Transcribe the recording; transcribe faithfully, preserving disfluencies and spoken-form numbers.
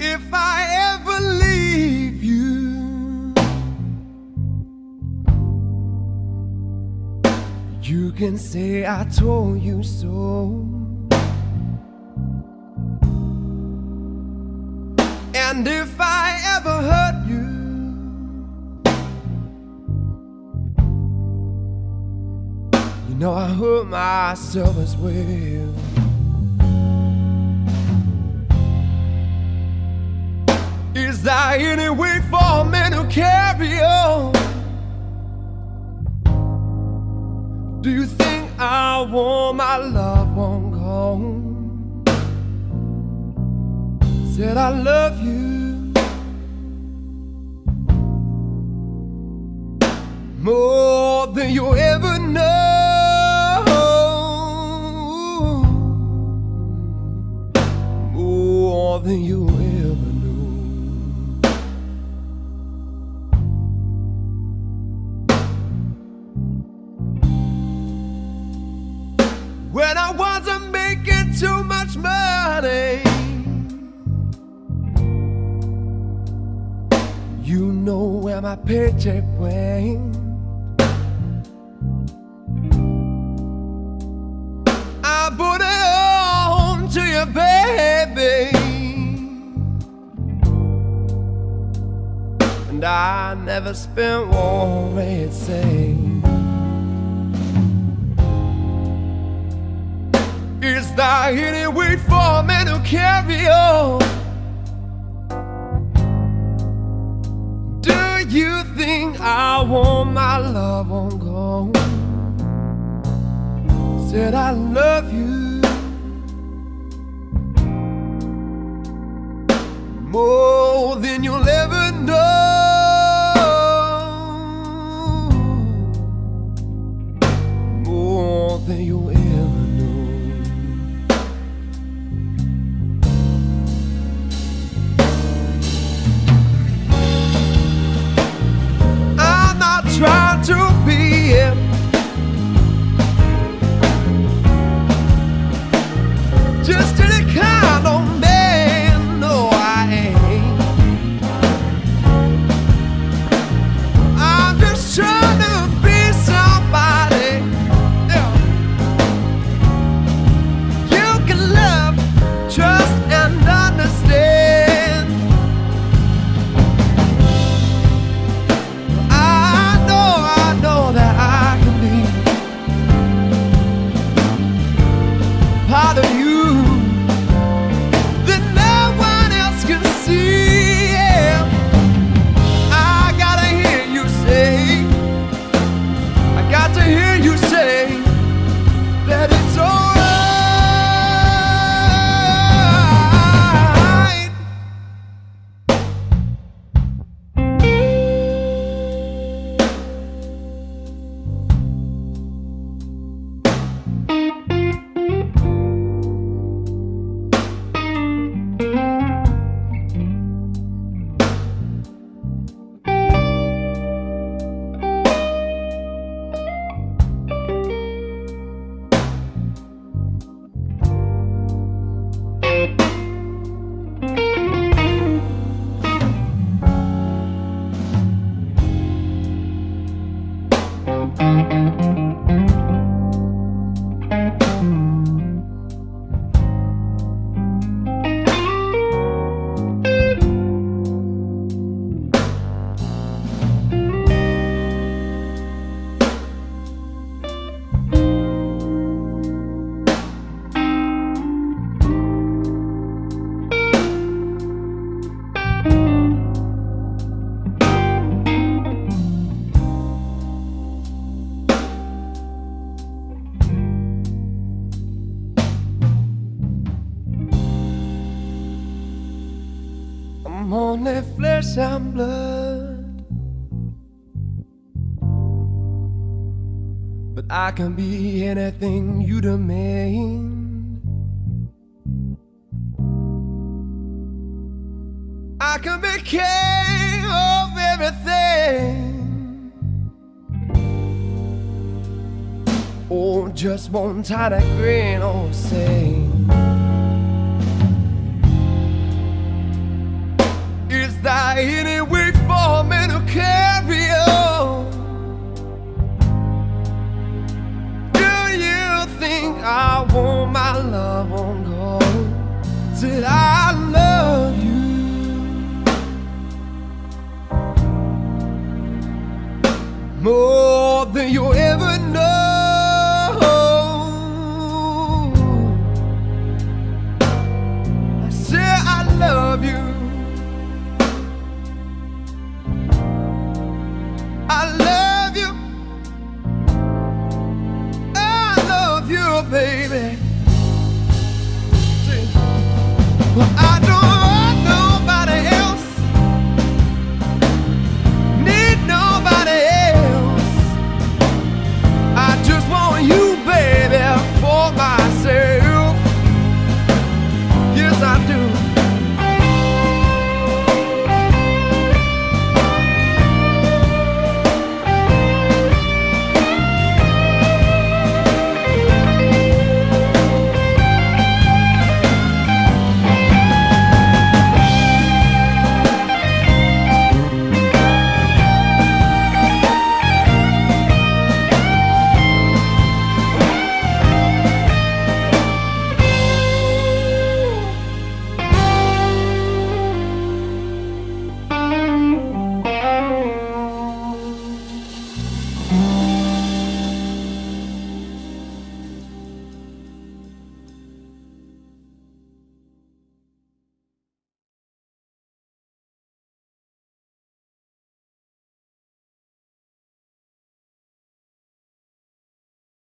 If I ever leave you, you can say I told you so. And if I ever hurt you, you know I hurt myself as well. Is there any way for men to carry on? Do you think I want my love won't go? Said I love you more than you'll ever know, more than you'll ever know. When I wasn't making too much money, you know where my paycheck went. I put it on to you, baby, and I never spent one red cent. Is there any way for me to carry on? You think I want my love on go? Said I love you more than you'll ever know, more than you'll ever trying to be it. Just any kind of man, no I ain't. I'm just trying to be somebody. Yeah. You can love, trust and understand. I'm only flesh and blood, but I can be anything you demand. could be king of everything. Oh, just one tiny grin or say, is there any way for me to carry on? Do you think I want my love on gold till I love you? More than you'll ever know. I say I love you, I love you, I love you, baby. Well, I don't